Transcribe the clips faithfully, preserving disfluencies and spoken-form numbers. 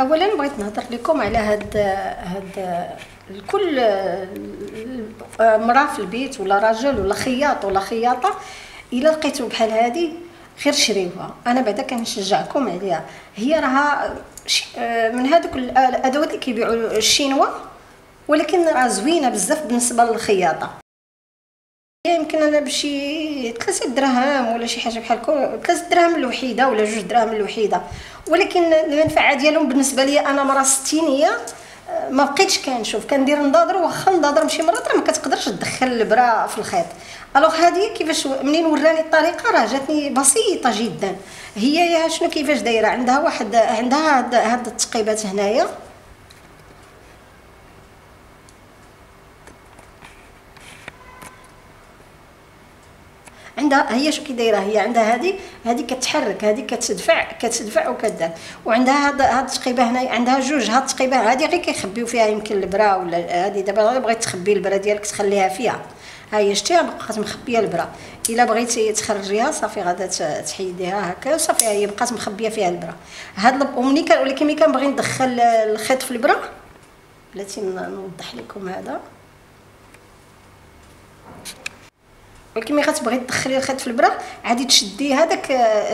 اولا بغيت نهضر لكم على هاد هاد الكل مراه في البيت ولا رجل ولا خياط ولا خياطه، الا لقيتو بحال هادي خير شريوها. انا بعدا كنشجعكم عليها، هي راها من هادوك الادوات اللي كيبيعوا الشينوا، ولكن راه زوينه بزاف بالنسبه للخياطه. يمكن انا بشي ثلاثة دراهم ولا شي حاجه بحال هكا، ثلاثة دراهم الوحيده ولا جوج دراهم الوحيده، ولكن المنفعه ديالهم بالنسبه لي انا مرا ستينيه ما بقيتش كنشوف كندير نضادر. واخا نضادر شي مرات راه ما كتقدرش تدخل البرا في الخيط. الوغ هذه كيفاش منين وراني الطريقه راه جاتني بسيطه جدا. هي يا شنو كيفاش دايره، عندها واحد عندها هاد, هاد التقيبات هنايا، عندها هي شو كي دايره، هي عندها هذه هذه كتحرك، هذه كتدفع كتدفع وكدار، وعندها هاد هاد التقيبه هنا، عندها جوج. هاد التقيبه هذه غير كيخبيو فيها يمكن البرا، ولا هذه دابا بغيت تخبي البرا ديالك تخليها فيها. ها هي شتيها بقات مخبيه البرا، الا بغيتي تخرجيها صافي غادا تحيديها هكا وصافي، هي بقات مخبيه فيها البرا. هاد ومني كان ولكن ملي كنبغي ندخل الخيط في البرا، بلاتي نوضح لكم هذا، ولكن ملي غتبغي تدخلي الخيط في البرا عادي تشدي هذاك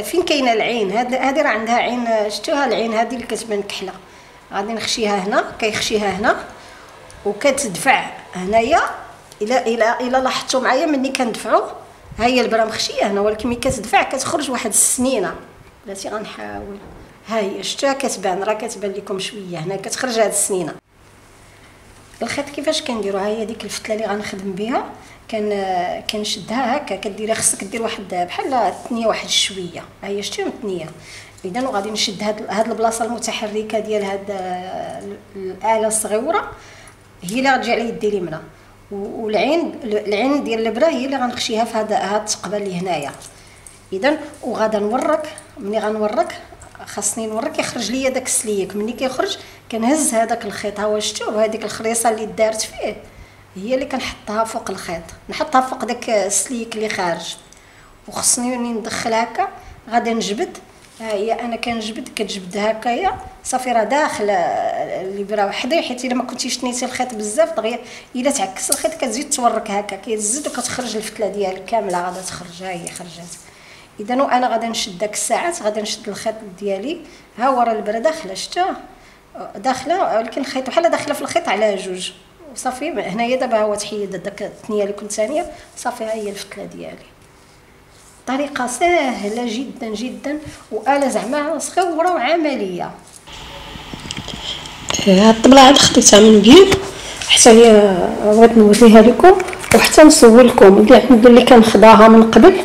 فين كاينه العين. هذه راه عندها عين، شفتوها العين هذه اللي كتبان كحله، غادي نخشيها هنا، كيخشيها هنا وكتدفع هنايا. الا الا الا لاحظتوا معايا ملي كندفعوا ها هي البرا مخشيه هنا، ولكن ملي كتدفع كتخرج واحد السنينه. بلاتي غنحاول، ها هي شفتوها كتبان، راه كتبان لكم شويه هنا كتخرج هاد السنينه. الخيط كيفاش كنديرو، ها هي ديك الفتله اللي غنخدم بها كان كنشدها هكا كديري. خصك دير واحد بحال الثنيه واحد شويه، ها هي شتيهم الثنيه. اذا وغادي نشد هاد هاد البلاصه المتحركه ديال هاد الاله الصغيره، هي اللي غتجي على يدي اليمنى، والعين العين ديال البرا هي اللي غنخشيها في هاد هاد الثقبه اللي هنايا. اذا وغادا نورك، ملي غنورك خاصني نورك يخرج ليا داك السليك. ملي كيخرج كنهز هذاك الخيط، ها هو شفتوا هذيك الخريصه اللي دارت فيه هي اللي كنحطها فوق الخيط، نحطها فوق داك السليك اللي خارج. وخصني ملي ندخل هكا غادي نجبد، ها هي انا كنجبد كتجبد هكايا صافي راه داخل الابره وحده. حيت الا ما كنتيش تنيتي الخيط بزاف دغيا الا تعكس الخيط كتزيد تورك هكا كيتزد وكتخرج الفتله ديالك كامله غادا تخرج. ها هي خرجت. اذا وانا غادي نشد داك الساعات غادي نشد الخيط ديالي، ها هو راه البره داخله شتا داخله، ولكن الخيط بحال داخله في الخيط على جوج وصافي. هنايا دابا هو تحيد داك الثنيه اللي كنت ثانيه صافي، ها هي الفتله ديالي. طريقه سهله جدا جدا واله زعما صغيره وعمليه. هاد الطبله هاد خديتها من بيم، حتى هي بغيت نوريها لكم وحتى نسولكم اللي عندي اللي كان خداها من قبل.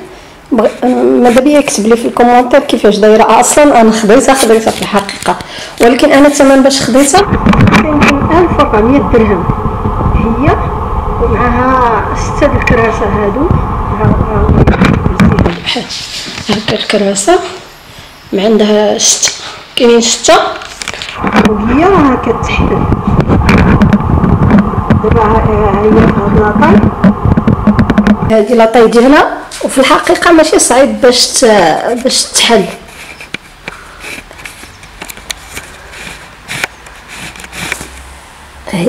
ماذا بيا يكتب لي في الكومونتير كيفاش دايره. اصلا انا خديتها خديتها في الحقيقه، ولكن انا الثمن باش خديتها يمكن ألف وأربعمية درهم هي، ومعها سته د الكراسه هادو بحال هكا الكراسه، مع عندها شت كاينين شته وهي راه كتحل دابا. ها هي هاد لاطاي، هادي لاطاي ديالها، وفي الحقيقه ماشي صعيب باش باش تحل.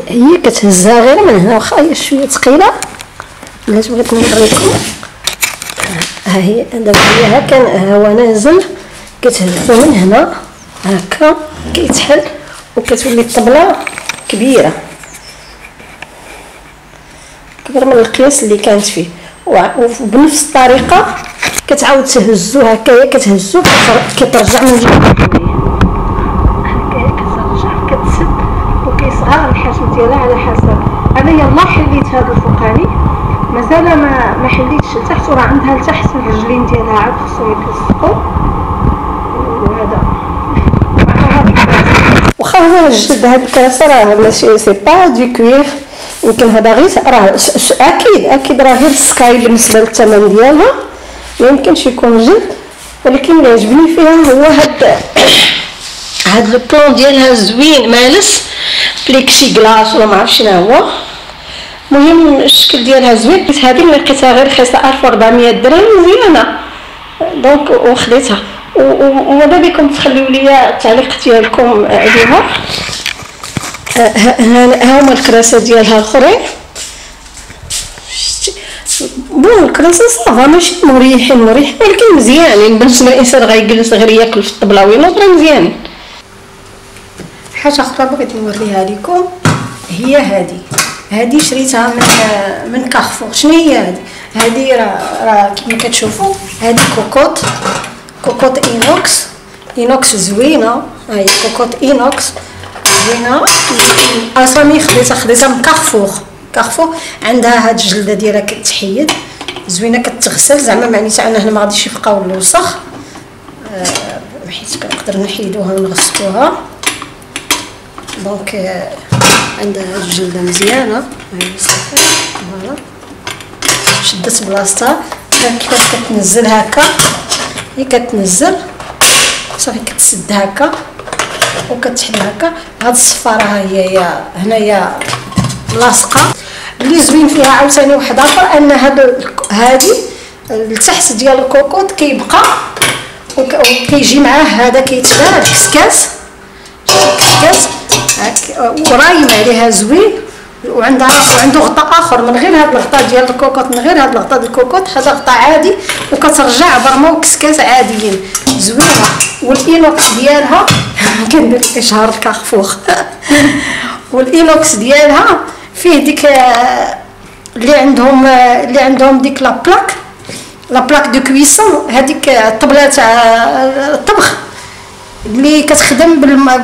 هي كتهزها غير من هنا، واخا هي شويه ثقيله بلات بغيت نوريكم. ها هي دابا هي هكا هو نازل كتهزو من هنا هكا كيتحل وكتولي الطبله كبيره كبر من القياس اللي كانت فيه. وبنفس الطريقه كتعاود تهزو هكايا، كتهزو كترجع من جهه الحجم ديالها على حسب. انا يلا حليت هذا الفوقاني مازال ما ما حليتش لتحت، وراه عندها لتحت الرجلين ديالها عاد خصهم يتلصقوا. وهذا واخا هو الجلد هاد الكراسه راه ماشي سي با دي كوير، يمكن هذا غير راه اكيد اكيد راه غير سكاي بالنسبه للثمن ديالها، ميمكنش يكون جلد. ولكن اللي عجبني فيها هو هاد هاد البلون ديالها زوين مالس فليكشي كلاص ولا ما عرفت شنو هو. المهم الشكل ديالها زوين، حيت هذه ملي لقيتها غير رخيصه ألف وأربعمية درهم مزيانه دونك وخديتها. وماذا بكم تخليو لي التعليق ديالكم عليها. ها هما الكراسه ديالها الاخرين. بون الكراسه صافا ماشي مريحين مريح ولكن مزيانين باش الانسان غيجلس غير ياكل في الطبله وينوض راه مزيانين. حاجه اخرى بغيت نوريها لكم هي هذه. هذه شريتها من من كارفور. شنو هي هذه؟ هذه راه راه كما كتشوفوا هذه كوكوط كوكوط اينوكس. اينوكس زوينه، هاهي كوكوط اينوكس زوينه. اسامي خديتها خديتها من كارفور. كارفور عندها هاد الجلده ديالها كتحيد زوينه، كتغسل زعما معنيتها انا هنا ما غاديش يبقاو الوسخ آه حيت كنقدر نحيدوها ونغسلوها. دونك آه عندها هاد الجلده مزيانه، هاهي صافي فوالا شدت بلاصتها. كيفاش كتنزل هكا، هي كتنزل صافي كتسد هكا وكتحل هكا. هاد الصفاره ها هي هنايا لاصقه. اللي زوين فيها عاوتاني واحد اخر ان هاد هادي التحت ديال الكوكوط كيبقى وكيجي معاه هذا كيتبان الكسكاس الكسكاس ورايم عليها زوين، وعندها وعنده غطاء اخر من غير هاد الغطاء ديال الكوكوط، من غير هاد الغطاء ديال الكوكوط هذا غطاء عادي وكترجع برما وكسكاس عاديين زوينه. والاينوكس ديالها كندير اشهار الكارفور والاينوكس ديالها فيه ديك اللي عندهم اللي عندهم ديك لا بلاك لا بلاك دو كويسون، هذيك الطبله تاع الطبخ اللي كتخدم بالما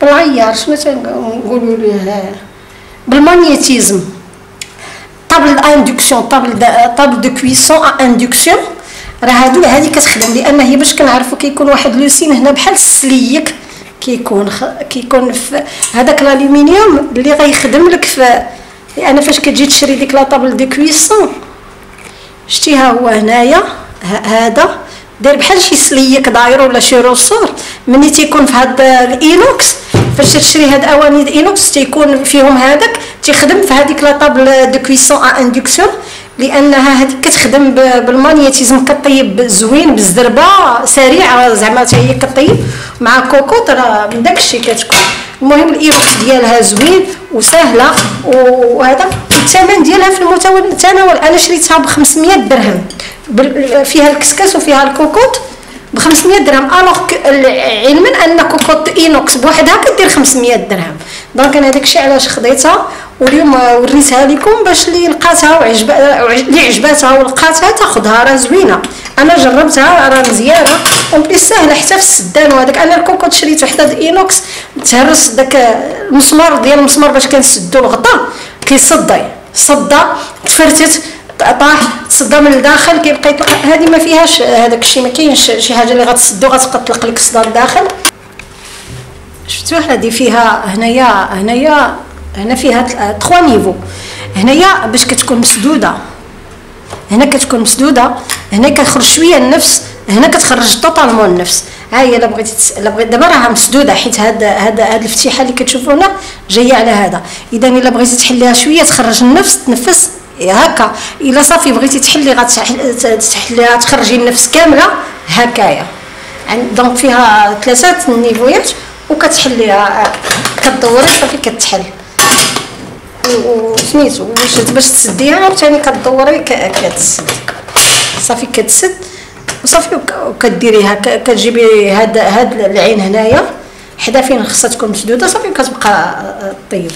بالعيار، شنو تنقولوا ليها بالمغنيتيزم. طابل اندكسيون طابل طابل دو كويسون اندكسيون راه هذه هذه كتخدم لان هي باش كنعرفوا كيكون واحد لوسين هنا بحال السليك كيكون خ... كيكون في هذاك الالومنيوم اللي غيخدم لك في، لان فاش كتجي تشري ديك لا طابل دو كويسون شتيها هو هنايا هذا داير بحال شي سليك داير ولا شي رسور ملي تيكون في هاد الاينوكس. فاش تشري هاد اواني الاينوكس تيكون فيهم هذاك تيخدم في هذيك لا طابل دو كويسون ا اندكسيون لانها هذيك كتخدم بالمانيتيزم، كطيب زوين بالزربه سريعه زعما حتى هي كطيب مع كوكوط راه من داكشي كتكون. المهم الاينوكس ديالها زوين وسهله، وهذا الثمن ديالها في المتناول انا شريتها ب خمسمية درهم، فيها الكسكاس وفيها الكوكوط ب خمسمية درهم، الوغ علما ان كوكوط اينوكس بوحدها كدير خمسمية درهم. دونك انا داكشي علاش خديتها واليوم وريتها لكم باش اللي لقاتها وعجب اللي عجباتها ولقاتها تاخذها راه زوينه. انا جربتها راه مزيانه وبلي ساهله حتى في السدان وهذاك. انا الكوكوط شريت وحده الاينوكس تهرس داك المسمار ديال المسمار باش كنسدو الغطاء كيصدي صدى تفرتت طاح تصدى من الداخل كيبقى يطلق. هذه ما فيهاش هذاك الشيء ما كاينش شي حاجه اللي غتصدو غتبقى تطلق لك صدى الداخل. شفتوا هذه فيها هنايا هنايا هنا فيها ثلاثة نيفو. هنايا باش كتكون مسدوده هنا كتكون مسدوده هنا كتخرج شويه النفس، هنا كتخرج طوطالمون النفس. ها هي الا بغيتي تس... الا بغيت دابا راها مسدوده حيت هاد هاد هاد الفتيحه اللي كتشوفوا هنا جايه على هذا، اذا الا بغيتي تحليها شويه تخرج النفس تنفس هكا. الا صافي بغيتي تحلي غتحليها تخرجي النفس كامله هكايا. دونك فيها ثلاثه النيفويات وكتحليها كدوري صافي كتحل وسميتو باش باش تسديها عاوتاني كدوري كتسد صافي كتسد وصافي وكديريها كتجيبي هاد هاد العين هنايا حدا فين خصها تكون مسدوده صافي وكتبقى طيب.